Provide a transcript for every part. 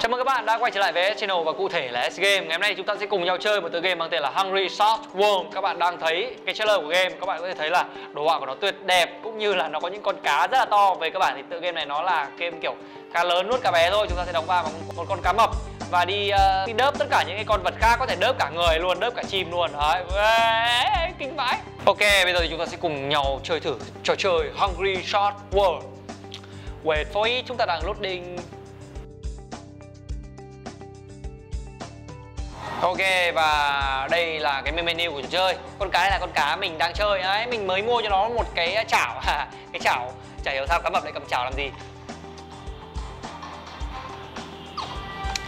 Chào mừng các bạn đã quay trở lại với Schannel và cụ thể là S-Game. Ngày hôm nay chúng ta sẽ cùng nhau chơi một tựa game mang tên là Hungry Shark World. Các bạn đang thấy cái trailer của game, các bạn có thể thấy là đồ họa của nó tuyệt đẹp cũng như là nó có những con cá rất là to. Về các bạn thì tựa game này nó là game kiểu cá lớn nuốt cá bé thôi. Chúng ta sẽ đóng vào một con cá mập và đi đớp tất cả những cái con vật khác, có thể đớp cả người luôn, đớp cả chim luôn. Đấy, kinh vãi. Ok, bây giờ thì chúng ta sẽ cùng nhau chơi thử trò chơi Hungry Shark World. Wait for it, chúng ta đang loading. Ok, và đây là cái menu của trò chơi. Con cá này là con cá mình đang chơi đấy, mình mới mua cho nó một cái chảo. Cái chảo, chả hiểu sao cá mập lại cầm chảo làm gì.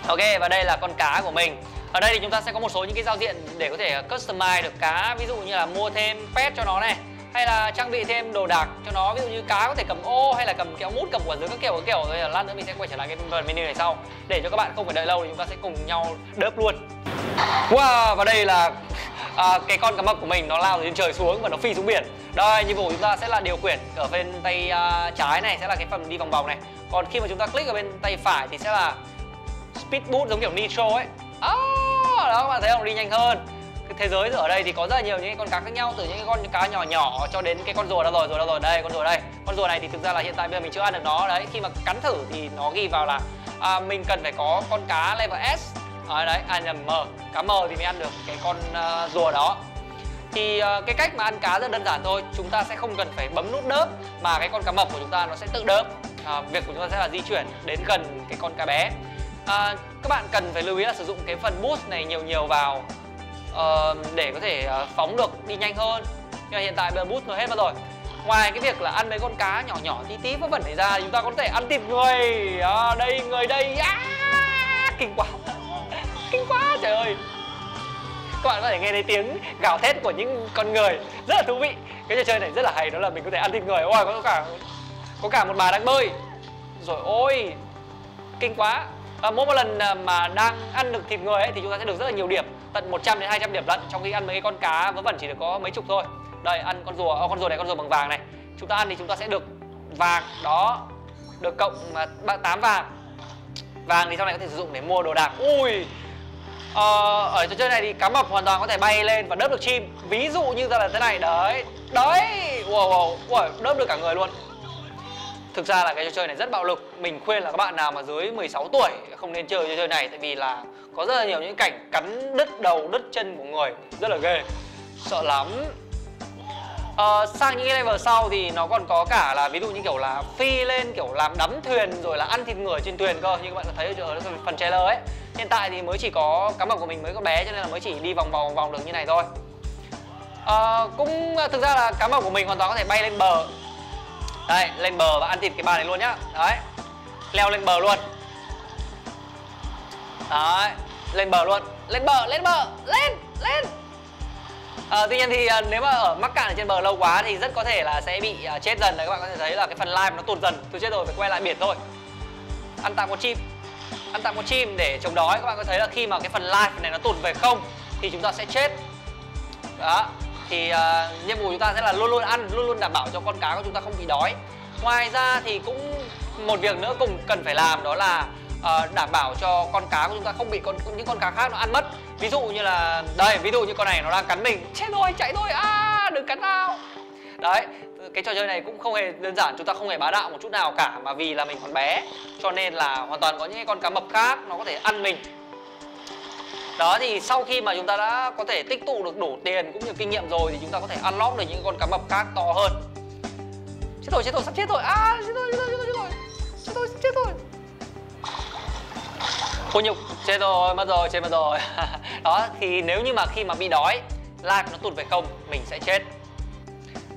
Ok, và đây là con cá của mình. Ở đây thì chúng ta sẽ có một số những cái giao diện để có thể customize được cá. Ví dụ như là mua thêm pet cho nó này, hay là trang bị thêm đồ đạc cho nó. Ví dụ như cá có thể cầm ô hay là cầm kéo mút, cầm quả dứa, các kiểu. Rồi lát nữa mình sẽ quay trở lại cái phần menu này sau, để cho các bạn không phải đợi lâu, thì chúng ta sẽ cùng nhau đớp luôn. Wow, và đây là cái con cá mập của mình, nó lao từ trên trời xuống và nó phi xuống biển. Đây, nhiệm vụ của chúng ta sẽ là điều khiển. Ở bên tay trái này sẽ là cái phần đi vòng vòng này. Còn khi mà chúng ta click ở bên tay phải thì sẽ là speed boost, giống kiểu nitro ấy. Đó, các bạn thấy không, đi nhanh hơn. Cái thế giới ở đây thì có rất là nhiều những con cá khác nhau, từ những cái con cá nhỏ nhỏ cho đến cái con rùa. Đâu rồi, đây con rùa đây. Con rùa này thì thực ra là hiện tại bây giờ mình chưa ăn được nó đấy. Khi mà cắn thử thì nó ghi vào là mình cần phải có con cá level S. Đấy, cá mờ thì mới ăn được cái con rùa đó. Thì cái cách mà ăn cá rất đơn giản thôi. Chúng ta sẽ không cần phải bấm nút đớp, mà cái con cá mập của chúng ta nó sẽ tự đớp. Việc của chúng ta sẽ là di chuyển đến gần cái con cá bé. Các bạn cần phải lưu ý là sử dụng cái phần boost này nhiều vào để có thể phóng được, đi nhanh hơn. Nhưng mà hiện tại bây giờ boost nó hết mất rồi. Ngoài cái việc là ăn mấy con cá nhỏ tí vớ vẩn này ra, chúng ta có thể ăn thịt người. Đây, người đây, kinh quá. Kinh quá, trời ơi. Các bạn có thể nghe thấy tiếng gào thét của những con người. Rất là thú vị. Cái trò chơi này rất là hay, đó là mình có thể ăn thịt người. Ôi, có cả một bà đang bơi. Rồi ôi, kinh quá. Mỗi một lần mà đang ăn được thịt người ấy, thì chúng ta sẽ được rất là nhiều điểm, tận 100 đến 200 điểm lận. Trong khi ăn mấy con cá vớ vẩn chỉ được có mấy chục thôi. Đây, ăn con rùa, con rùa bằng vàng này. Chúng ta ăn thì chúng ta sẽ được vàng đó, được cộng 8 vàng. Vàng thì sau này có thể sử dụng để mua đồ đạc. Ui, ở trò chơi này thì cá mập hoàn toàn có thể bay lên và đớp được chim. Ví dụ như là thế này, đấy, wow, đớp được cả người luôn. Thực ra là cái trò chơi này rất bạo lực. Mình khuyên là các bạn nào mà dưới 16 tuổi không nên chơi trò chơi này, tại vì là có rất là nhiều những cảnh cắn đứt đầu, đứt chân của người, rất là ghê, sợ lắm. Sang những cái level sau thì nó còn có cả là ví dụ như kiểu là phi lên, kiểu làm đắm thuyền, rồi là ăn thịt người trên thuyền cơ. Như các bạn có thấy ở phần trailer ấy, hiện tại thì mới chỉ có cá mập của mình mới có bé, cho nên là mới chỉ đi vòng vòng được như này thôi. Cũng thực ra là cá mập của mình hoàn toàn có thể bay lên bờ. Đây, lên bờ và ăn thịt cái bà này luôn nhá. Đấy, leo lên bờ luôn. Đấy, lên bờ luôn. Lên bờ. Tuy nhiên thì nếu mà mắc cạn ở trên bờ lâu quá thì rất có thể là sẽ bị chết dần. Đấy, các bạn có thể thấy là cái phần live nó tụt dần. Tôi chết rồi, phải quay lại biển thôi. Ăn tạm một chim, để chống đói. Các bạn có thấy là khi mà cái phần live này nó tụt về không thì chúng ta sẽ chết. Đó, thì nhiệm vụ chúng ta sẽ là luôn luôn ăn, luôn luôn đảm bảo cho con cá của chúng ta không bị đói. Ngoài ra thì cũng một việc nữa cùng cần phải làm, đó là đảm bảo cho con cá của chúng ta không bị những con cá khác nó ăn mất. Ví dụ như là đây, ví dụ như con này nó đang cắn mình, chết rồi, chạy thôi, đừng cắn tao. Đấy, cái trò chơi này cũng không hề đơn giản, chúng ta không hề bá đạo một chút nào cả, mà vì là mình còn bé cho nên là hoàn toàn có những con cá mập khác nó có thể ăn mình. Đó, thì sau khi mà chúng ta đã có thể tích tụ được đủ tiền cũng như kinh nghiệm rồi thì chúng ta có thể unlock được những con cá mập khác to hơn. Chết rồi, sắp chết rồi. Chết rồi. Cô nhục, chết rồi, mất rồi. Đó, thì nếu như mà khi mà bị đói, life nó tụt về không, mình sẽ chết.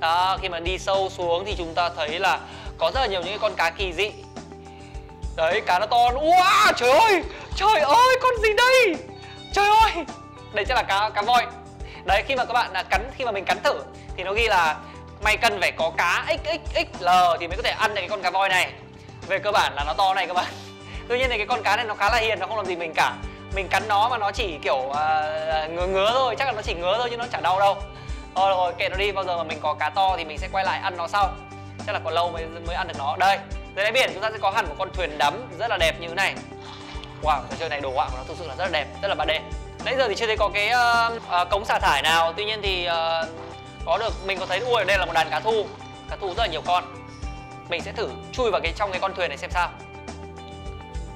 Đó, khi mà đi sâu xuống thì chúng ta thấy là có rất là nhiều những con cá kỳ dị. Đấy, cá nó to. Wow, trời ơi, con gì đây? Trời ơi, đây chắc là cá voi. Đấy, khi mà các bạn khi mà mình cắn thử thì nó ghi là mày cần phải có cá XXXL thì mới có thể ăn được cái con cá voi này. Về cơ bản là nó to này các bạn. Tuy nhiên thì cái con cá này nó khá là hiền, nó không làm gì mình cả. Mình cắn nó mà nó chỉ kiểu ngứa thôi, chắc là nó chỉ ngứa thôi chứ nó chả đau đâu. Thôi rồi, kệ nó đi, bao giờ mà mình có cá to thì mình sẽ quay lại ăn nó sau. Chắc là còn lâu mới ăn được nó. Đây, dưới đáy biển chúng ta sẽ có hẳn một con thuyền đắm rất là đẹp như thế này. Wow, trò chơi này đồ họa của nó thực sự là rất là đẹp, rất là 3D. Nãy giờ thì chưa thấy có cái cống xả thải nào. Tuy nhiên thì có được, mình có thấy ui đây là một đàn cá thu. Cá thu rất là nhiều con. Mình sẽ thử chui vào trong cái con thuyền này xem sao.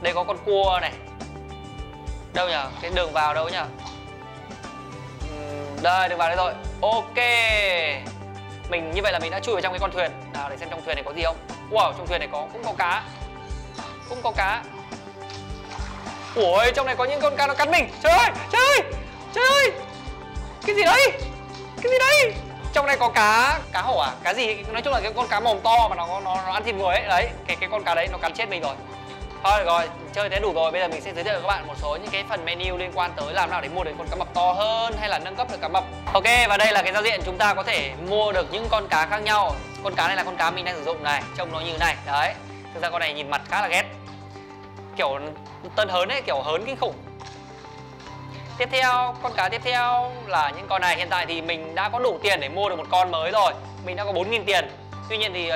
Đây có con cua này. Đâu nhỉ? Cái đường vào đâu nhỉ? Đây, đường vào đây rồi. Ok. Mình như vậy là mình đã chui vào trong cái con thuyền. Nào để xem trong thuyền này có gì không. Wow, trong thuyền này cũng có cá. Cũng có cá. Ủa, trong này có những con cá nó cắn mình. Trời ơi, trời ơi, trời ơi. Cái gì đấy? Cái gì đấy? Trong này có cá, cá hổ à? Cá gì? Nói chung là cái con cá mồm to mà nó ăn thịt người ấy. Đấy, cái con cá đấy nó cắn chết mình rồi. Thôi rồi, chơi thế đủ rồi. Bây giờ mình sẽ giới thiệu cho các bạn một số những cái phần menu liên quan tới làm nào để mua được con cá mập to hơn hay là nâng cấp được cá mập. Ok, và đây là cái giao diện chúng ta có thể mua được những con cá khác nhau. Con cá này là con cá mình đang sử dụng này, trông nó như thế này. Đấy, thực ra con này nhìn mặt khá là ghét. Kiểu tân hớn ấy, kiểu hớn kinh khủng. Tiếp theo, con cá tiếp theo là những con này. Hiện tại thì mình đã có đủ tiền để mua được một con mới rồi. Mình đã có 4.000 tiền. Tuy nhiên thì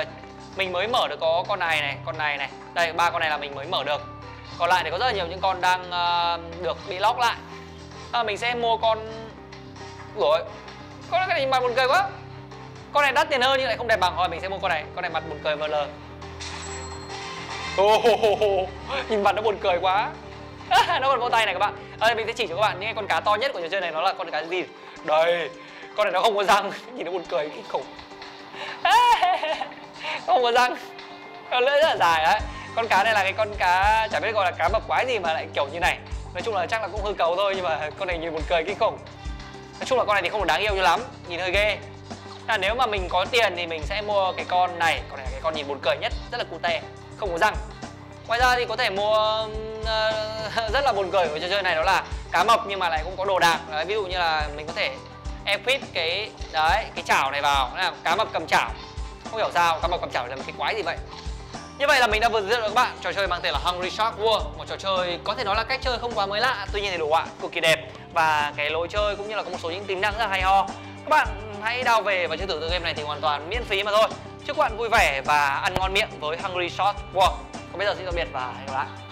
mình mới mở được có con này này, con này này. Đây, ba con này là mình mới mở được. Còn lại thì có rất là nhiều những con đang được bị lock lại. Mình sẽ mua con... Ủa, con này mặt buồn cười quá. Con này đắt tiền hơn nhưng lại không đẹp bằng. Thôi mình sẽ mua con này. Con này mặt buồn cười mờ lờ. Oh, nhìn mặt nó buồn cười quá. Nó còn vỗ tay này các bạn. Mình sẽ chỉ cho các bạn những con cá to nhất của trò chơi này nó là con cá gì. Đây, con này nó không có răng. Nhìn nó buồn cười kinh khủng. Không có răng, con lưỡi rất là dài đấy. Con cá này là cái con cá chả biết gọi là cá mập quái gì mà lại kiểu như này. Nói chung là chắc là cũng hư cấu thôi nhưng mà con này nhìn buồn cười kinh khủng. Nói chung là con này thì không đáng yêu như lắm, nhìn hơi ghê. Là nếu mà mình có tiền thì mình sẽ mua cái con này. Con này là cái con nhìn buồn cười nhất, rất là cute, không có răng. Ngoài ra thì có thể mua rất là buồn cười của trò chơi này đó là cá mập nhưng mà lại cũng có đồ đạc. Đấy, ví dụ như là mình có thể equip cái đấy cái chảo này vào, là cá mập cầm chảo. Không hiểu sao cá mập cầm chảo là một cái quái gì vậy. Như vậy là mình đã vừa giới thiệu các bạn trò chơi mang tên là Hungry Shark World, một trò chơi có thể nói là cách chơi không quá mới lạ, tuy nhiên thì đồ họa cực kỳ đẹp và cái lối chơi cũng như là có một số những tính năng rất là hay ho. Các bạn hãy đào về và chơi thử game này thì hoàn toàn miễn phí mà thôi. Chúc các bạn vui vẻ và ăn ngon miệng với Hungry Shark World. Còn bây giờ xin tạm biệt và hẹn gặp lại.